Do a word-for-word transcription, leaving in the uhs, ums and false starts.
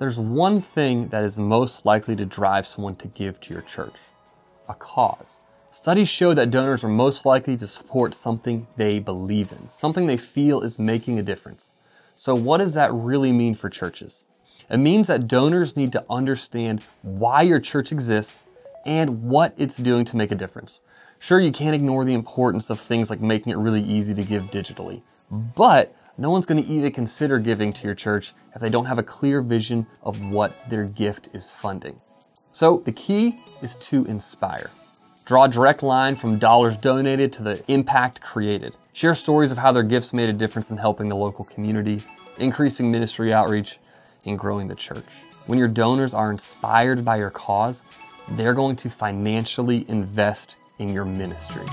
There's one thing that is most likely to drive someone to give to your church: a cause. Studies show that donors are most likely to support something they believe in, something they feel is making a difference. So what does that really mean for churches? It means that donors need to understand why your church exists and what it's doing to make a difference. Sure, you can't ignore the importance of things like making it really easy to give digitally, but no one's going to even consider giving to your church if they don't have a clear vision of what their gift is funding. So the key is to inspire. Draw a direct line from dollars donated to the impact created. Share stories of how their gifts made a difference in helping the local community, increasing ministry outreach, and growing the church. When your donors are inspired by your cause, they're going to financially invest in your ministry.